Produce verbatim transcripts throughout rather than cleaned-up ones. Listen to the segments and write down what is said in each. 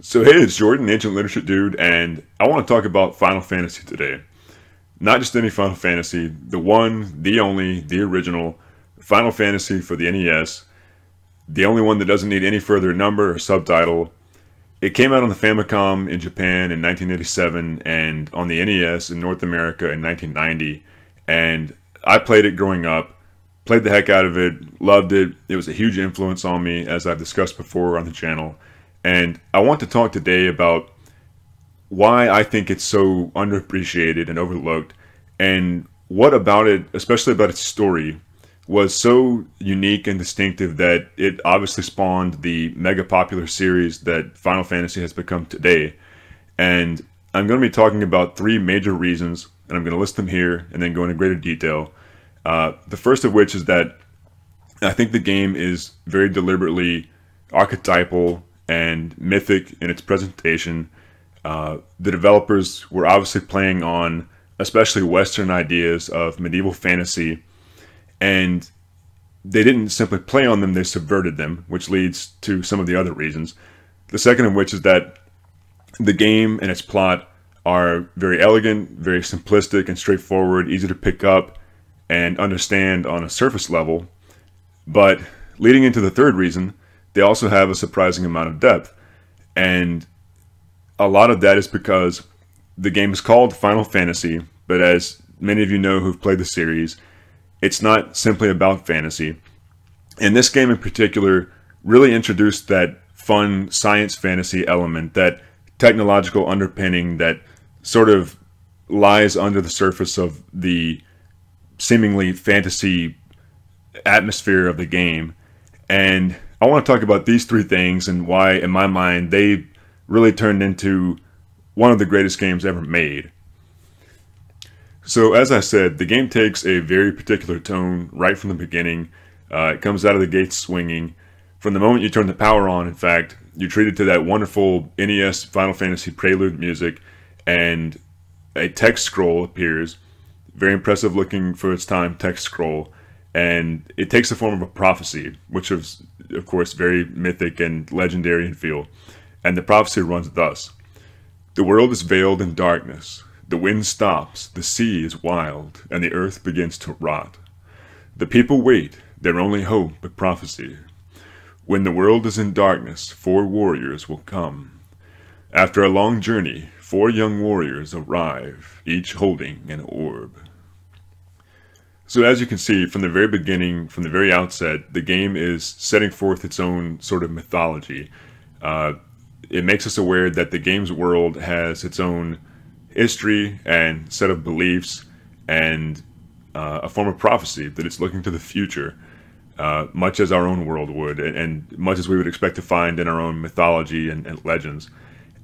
So hey, it's Jordan, Ancient Literature Dude, and I want to talk about Final Fantasy today. Not just any Final Fantasy, the one, the only, the original Final Fantasy for the N E S, the only one that doesn't need any further number or subtitle. It came out on the Famicom in Japan in nineteen eighty-seven and on the N E S in North America in nineteen ninety, and I played it growing up, played the heck out of it, loved it. It was a huge influence on me, as I've discussed before on the channel. And I want to talk today about why I think it's so underappreciated and overlooked, and what about it, especially about its story, was so unique and distinctive that it obviously spawned the mega popular series that Final Fantasy has become today. And I'm going to be talking about three major reasons, and I'm going to list them here and then go into greater detail. Uh, the first of which is that I think the game is very deliberately archetypal and mythic in its presentation. Uh, the developers were obviously playing on especially Western ideas of medieval fantasy, and they didn't simply play on them, they subverted them, which leads to some of the other reasons. The second of which is that the game and its plot are very elegant, very simplistic and straightforward, easy to pick up and understand on a surface level. But leading into the third reason, they also have a surprising amount of depth, and a lot of that is because the game is called Final Fantasy, but as many of you know who've played the series, it's not simply about fantasy. And this game in particular really introduced that fun science fantasy element, that technological underpinning that sort of lies under the surface of the seemingly fantasy atmosphere of the game. And I want to talk about these three things and why, in my mind, they really turned into one of the greatest games ever made. So, as I said, the game takes a very particular tone right from the beginning. Uh, it comes out of the gates swinging. From the moment you turn the power on, in fact, you're treated to that wonderful N E S Final Fantasy prelude music, and a text scroll appears. Very impressive looking for its time text scroll. And it takes the form of a prophecy, which is, of course, very mythic and legendary in feel. And the prophecy runs thus. The world is veiled in darkness. The wind stops. The sea is wild. And the earth begins to rot. The people wait, their only hope but prophecy. When the world is in darkness, four warriors will come. After a long journey, four young warriors arrive, each holding an orb. So as you can see, from the very beginning, from the very outset, the game is setting forth its own sort of mythology. Uh, it makes us aware that the game's world has its own history and set of beliefs and uh, a form of prophecy, that it's looking to the future, uh, much as our own world would, and, and much as we would expect to find in our own mythology and, and legends.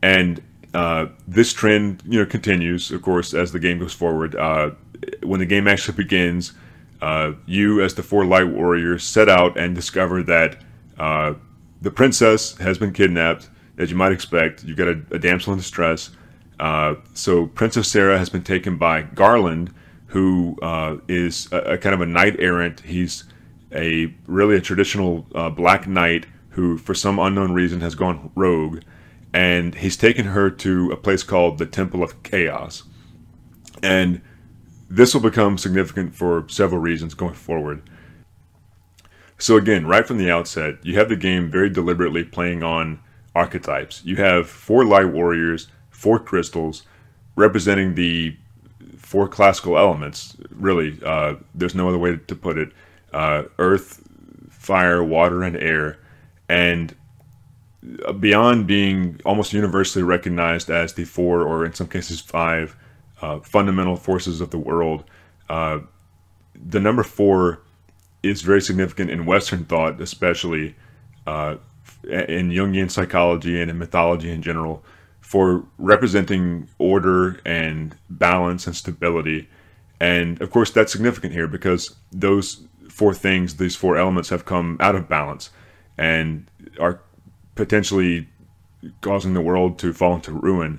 And uh, this trend, you know, continues, of course, as the game goes forward. Uh, When the game actually begins, uh, you as the four light warriors set out and discover that uh, the princess has been kidnapped, as you might expect. You've got a, a damsel in distress. Uh, so Princess Sarah has been taken by Garland, who uh, is a, a kind of a knight errant. He's a really a traditional uh, black knight who, for some unknown reason, has gone rogue. And he's taken her to a place called the Temple of Chaos. And this will become significant for several reasons going forward. So again, right from the outset, you have the game very deliberately playing on archetypes. You have four light warriors, four crystals, representing the four classical elements, really. Uh, there's no other way to put it. Uh, earth, fire, water, and air. And beyond being almost universally recognized as the four, or in some cases five, Uh, fundamental forces of the world, uh, the number four is very significant in Western thought, especially uh, in Jungian psychology and in mythology in general, for representing order and balance and stability. And of course that's significant here, because those four things, these four elements, have come out of balance and are potentially causing the world to fall into ruin.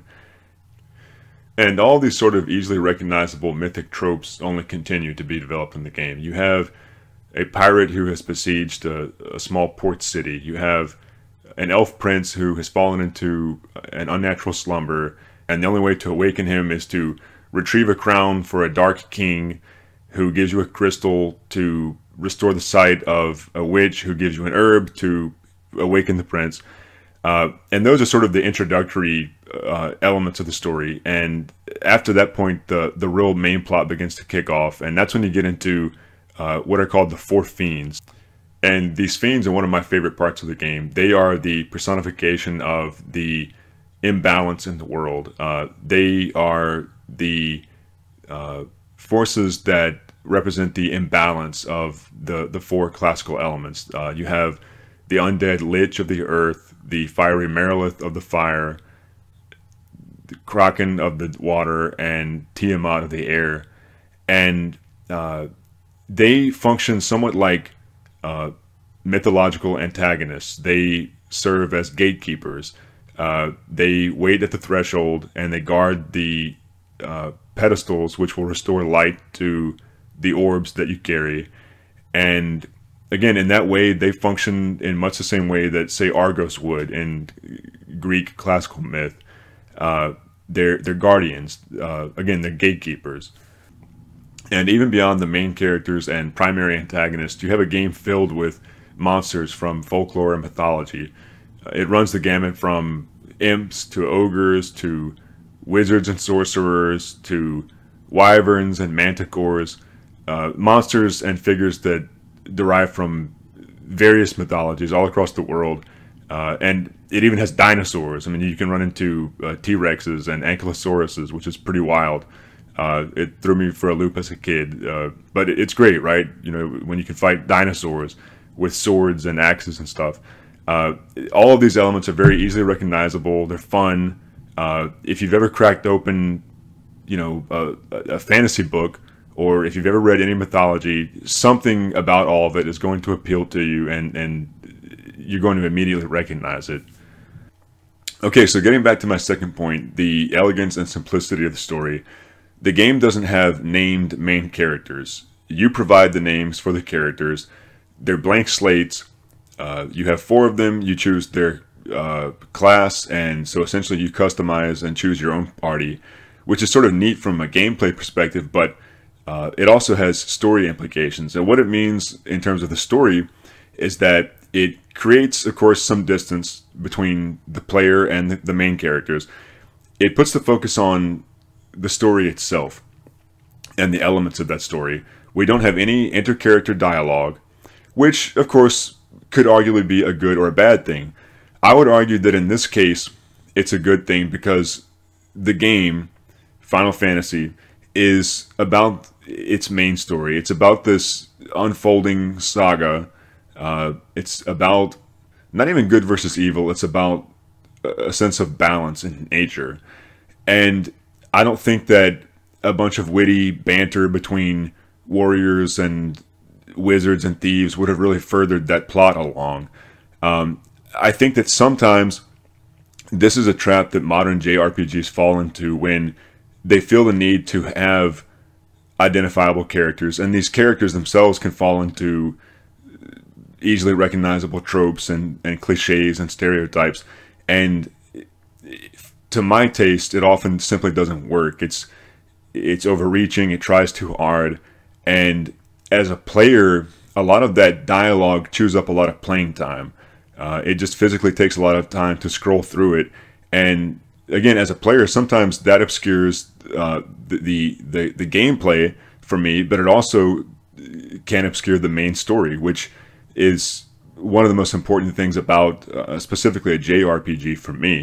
And all these sort of easily recognizable mythic tropes only continue to be developed in the game. You have a pirate who has besieged a, a small port city. You have an elf prince who has fallen into an unnatural slumber, and the only way to awaken him is to retrieve a crown for a dark king who gives you a crystal to restore the sight of a witch who gives you an herb to awaken the prince. Uh, and those are sort of the introductory uh, elements of the story. And after that point, the, the real main plot begins to kick off. And that's when you get into uh, what are called the four fiends. And these fiends are one of my favorite parts of the game. They are the personification of the imbalance in the world. Uh, they are the uh, forces that represent the imbalance of the, the four classical elements. Uh, you have the undead Lich of the earth, the fiery Marilith of the fire, the Kraken of the water, and Tiamat of the air. And uh, they function somewhat like uh, mythological antagonists. They serve as gatekeepers. Uh, they wait at the threshold and they guard the uh, pedestals which will restore light to the orbs that you carry. And again, in that way, they function in much the same way that, say, Argos would in Greek classical myth. Uh, they're, they're guardians. Uh, again, they're gatekeepers. And even beyond the main characters and primary antagonists, you have a game filled with monsters from folklore and mythology. Uh, it runs the gamut from imps to ogres to wizards and sorcerers to wyverns and manticores. Uh, monsters and figures that derive from various mythologies all across the world, uh, and it even has dinosaurs. I mean, you can run into uh, T-Rexes and ankylosauruses, which is pretty wild. Uh, it threw me for a loop as a kid, uh, but it's great, right? You know, when you can fight dinosaurs with swords and axes and stuff. Uh, all of these elements are very easily recognizable. They're fun. Uh, if you've ever cracked open, you know, a, a fantasy book, or if you've ever read any mythology, something about all of it is going to appeal to you, and, and you're going to immediately recognize it. Okay, so getting back to my second point, the elegance and simplicity of the story. The game doesn't have named main characters. You provide the names for the characters. They're blank slates. Uh, you have four of them. You choose their uh, class, and so essentially you customize and choose your own party, which is sort of neat from a gameplay perspective, but Uh, it also has story implications. And what it means in terms of the story is that it creates, of course, some distance between the player and the, the main characters. It puts the focus on the story itself and the elements of that story. We don't have any inter-character dialogue, which, of course, could arguably be a good or a bad thing. I would argue that in this case, it's a good thing because the game, Final Fantasy, is about its main story. It's about this unfolding saga. Uh, it's about not even good versus evil. It's about a sense of balance in nature. And I don't think that a bunch of witty banter between warriors and wizards and thieves would have really furthered that plot along. Um, I think that sometimes this is a trap that modern J R P Gs fall into when they feel the need to have identifiable characters, and these characters themselves can fall into easily recognizable tropes and, and cliches and stereotypes. And to my taste, it often simply doesn't work. It's, it's overreaching. It tries too hard. And as a player, a lot of that dialogue chews up a lot of playing time. Uh, it just physically takes a lot of time to scroll through it. And again, as a player, sometimes that obscures uh, the, the the gameplay for me, but it also can obscure the main story, which is one of the most important things about uh, specifically a J R P G for me.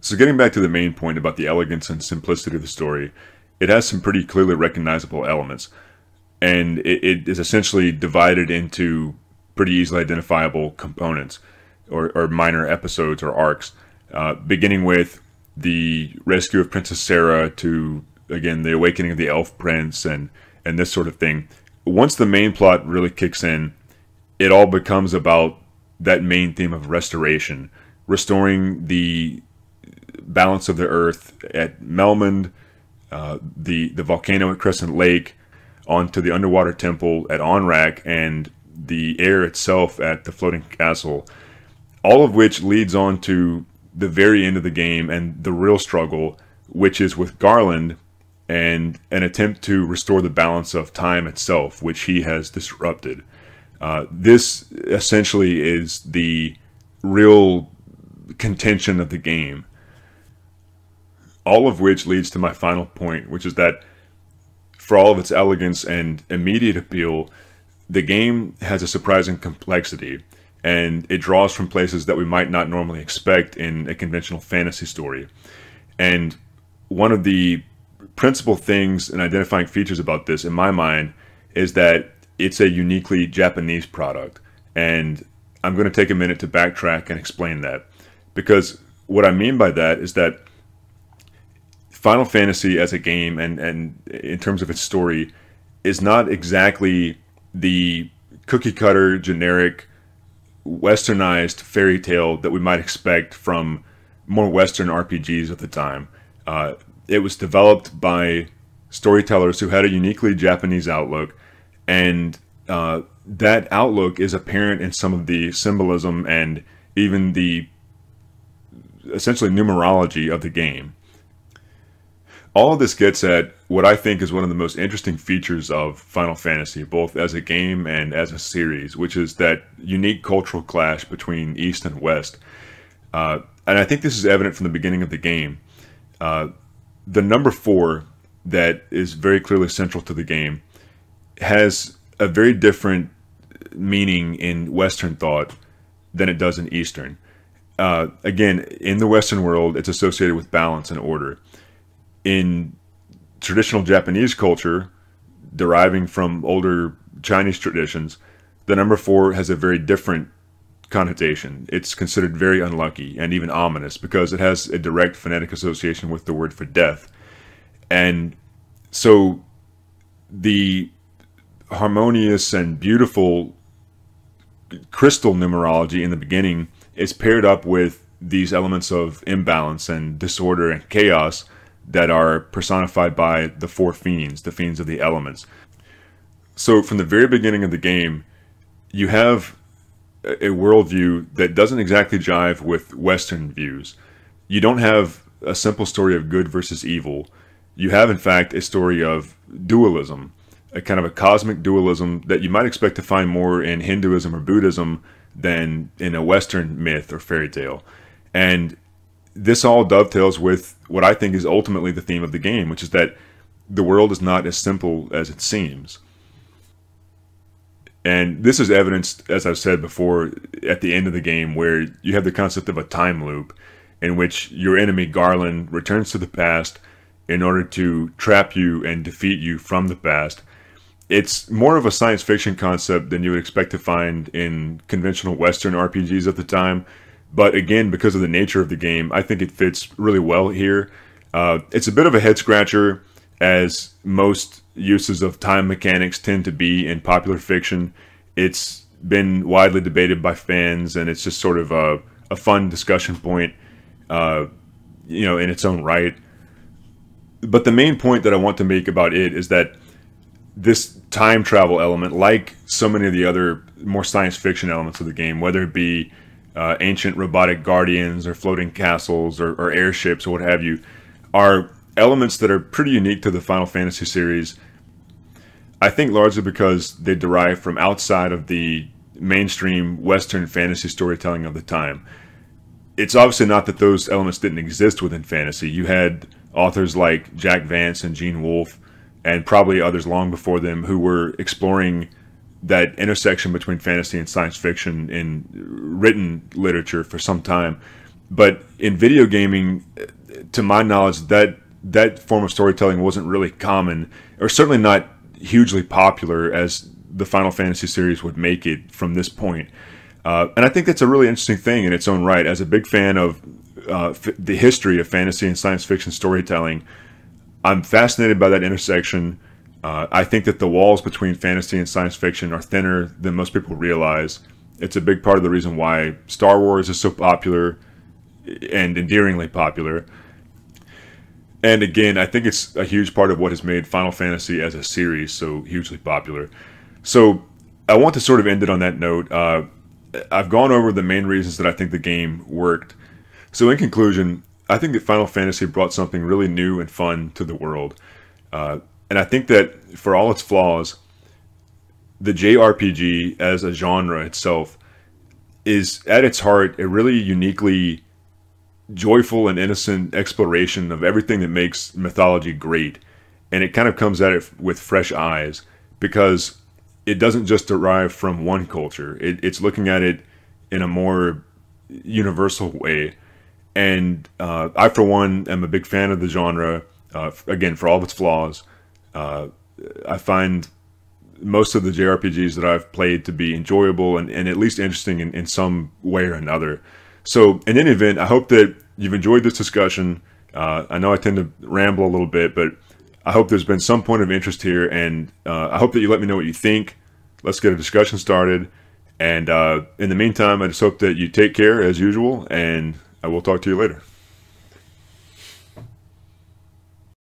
So getting back to the main point about the elegance and simplicity of the story, it has some pretty clearly recognizable elements, and it, it is essentially divided into pretty easily identifiable components or, or minor episodes or arcs, uh, beginning with the rescue of Princess Sarah to, again, the awakening of the elf prince and, and this sort of thing. Once the main plot really kicks in, it all becomes about that main theme of restoration. Restoring the balance of the earth at Melmond, uh, the, the volcano at Crescent Lake, onto the underwater temple at Onrak, and the air itself at the floating castle. all of which leads on to the very end of the game and the real struggle, which is with Garland and an attempt to restore the balance of time itself, which he has disrupted. Uh, this essentially is the real contention of the game. All of which leads to my final point, which is that for all of its elegance and immediate appeal, the game has a surprising complexity, and it draws from places that we might not normally expect in a conventional fantasy story. And one of the principal things and identifying features about this, in my mind, is that it's a uniquely Japanese product. And I'm going to take a minute to backtrack and explain that. Because what I mean by that is that Final Fantasy as a game, and, and in terms of its story, is not exactly the cookie-cutter, generic, westernized fairy tale that we might expect from more Western R P Gs of the time. Uh, it was developed by storytellers who had a uniquely Japanese outlook, and uh, that outlook is apparent in some of the symbolism and even the essentially numerology of the game. All of this gets at what I think is one of the most interesting features of Final Fantasy, both as a game and as a series, which is that unique cultural clash between East and West. Uh, and I think this is evident from the beginning of the game. Uh, the number four that is very clearly central to the game has a very different meaning in Western thought than it does in Eastern. Uh, again, in the Western world, it's associated with balance and order. In traditional Japanese culture, deriving from older Chinese traditions, the number four has a very different connotation. It's considered very unlucky and even ominous because it has a direct phonetic association with the word for death. And so the harmonious and beautiful crystal numerology in the beginning is paired up with these elements of imbalance and disorder and chaos that are personified by the four fiends, the fiends of the elements. So from the very beginning of the game, you have a worldview that doesn't exactly jive with Western views. You don't have a simple story of good versus evil. You have, in fact, a story of dualism, a kind of a cosmic dualism that you might expect to find more in Hinduism or Buddhism than in a Western myth or fairy tale. And this all dovetails with what I think is ultimately the theme of the game, which is that the world is not as simple as it seems. And this is evidenced, as I've said before, at the end of the game, where you have the concept of a time loop in which your enemy Garland returns to the past in order to trap you and defeat you from the past. It's more of a science fiction concept than you would expect to find in conventional Western R P Gs at the time. But again, because of the nature of the game, I think it fits really well here. Uh, it's a bit of a head-scratcher, as most uses of time mechanics tend to be in popular fiction. It's been widely debated by fans, and it's just sort of a, a fun discussion point, uh, you know, in its own right. But the main point that I want to make about it is that this time travel element, like so many of the other more science fiction elements of the game, whether it be Uh, ancient robotic guardians or floating castles or, or airships or what have you, are elements that are pretty unique to the Final Fantasy series. I think largely because they derive from outside of the mainstream Western fantasy storytelling of the time. It's obviously not that those elements didn't exist within fantasy. You had authors like Jack Vance and Gene Wolfe, and probably others long before them, who were exploring that intersection between fantasy and science fiction in written literature for some time. But in video gaming, to my knowledge, that that form of storytelling wasn't really common, or certainly not hugely popular as the Final Fantasy series would make it from this point. Uh, and I think that's a really interesting thing in its own right. As a big fan of uh, f the history of fantasy and science fiction storytelling, I'm fascinated by that intersection. Uh, I think that the walls between fantasy and science fiction are thinner than most people realize. It's a big part of the reason why Star Wars is so popular and endearingly popular. And again, I think it's a huge part of what has made Final Fantasy as a series so hugely popular. So I want to sort of end it on that note. Uh, I've gone over the main reasons that I think the game worked. So in conclusion, I think that Final Fantasy brought something really new and fun to the world. Uh, and I think that for all its flaws, the J R P G as a genre itself is at its heart a really uniquely joyful and innocent exploration of everything that makes mythology great. And it kind of comes at it with fresh eyes, because it doesn't just derive from one culture. It, it's looking at it in a more universal way. And uh, I, for one, am a big fan of the genre, uh, again, for all of its flaws. Uh, I find most of the J R P Gs that I've played to be enjoyable and, and at least interesting in, in some way or another. So in any event, I hope that you've enjoyed this discussion. Uh, I know I tend to ramble a little bit, but I hope there's been some point of interest here, and uh, I hope that you let me know what you think. Let's get a discussion started. And uh, in the meantime, I just hope that you take care as usual, and I will talk to you later.